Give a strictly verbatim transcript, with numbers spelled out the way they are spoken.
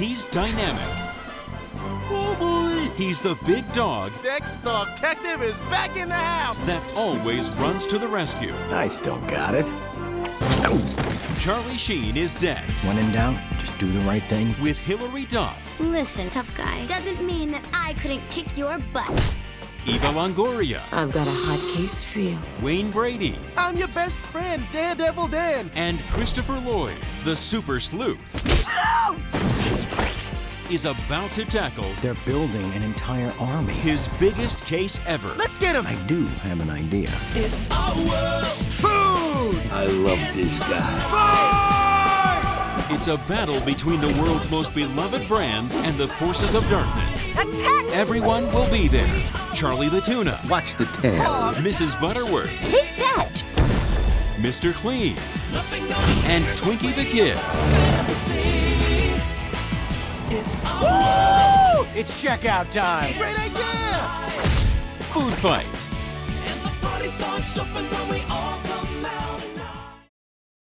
He's dynamic. Oh boy! He's the big dog. Dex the detective is back in the house. That always runs to the rescue. I still got it. Oh. Charlie Sheen is Dex. When in doubt, just do the right thing. With Hilary Duff. Listen, tough guy, doesn't mean that I couldn't kick your butt. Eva Longoria. I've got a hot case for you. Wayne Brady. I'm your best friend, Daredevil Dan. And Christopher Lloyd, the super sleuth, no! is about to tackle... They're building an entire army. His biggest case ever. Let's get him! I do have an idea. It's our world. Food! I love it's this guy. Food! It's a battle between the world's most beloved brands and the forces of darkness. Attack! Everyone will be there. Charlie the Tuna. Watch the tail. Oh, Missus Butterworth. Take that! Mister Clean. And Twinkie the Kid. It's Woo! It's checkout time. Great idea! Food fight. And the party starts jumping when we all come out.